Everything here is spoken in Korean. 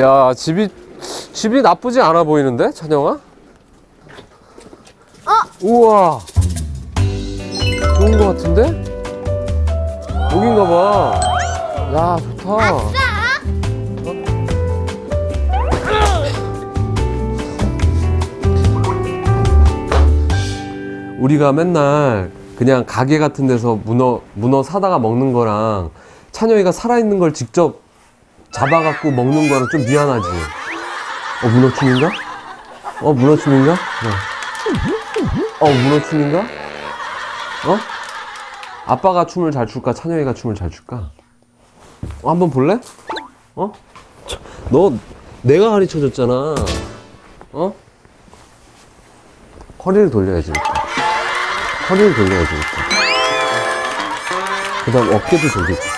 야, 집이 나쁘지 않아 보이는데, 찬형아? 어? 우와, 좋은 거 같은데? 여긴가 봐. 야, 좋다. 아싸! 우리가 맨날 그냥 가게 같은 데서 문어 사다가 먹는 거랑 찬형이가 살아있는 걸 직접 잡아갖고 먹는 거랑 좀 미안하지. 문어춤인가? 문어춤인가? 문어춤인가? 아빠가 춤을 잘 출까? 찬형이가 춤을 잘 출까? 한번 볼래? 너 내가 가르쳐줬잖아. 허리를 돌려야지. 허리를 돌려야지. 그 다음 어깨도 돌리지.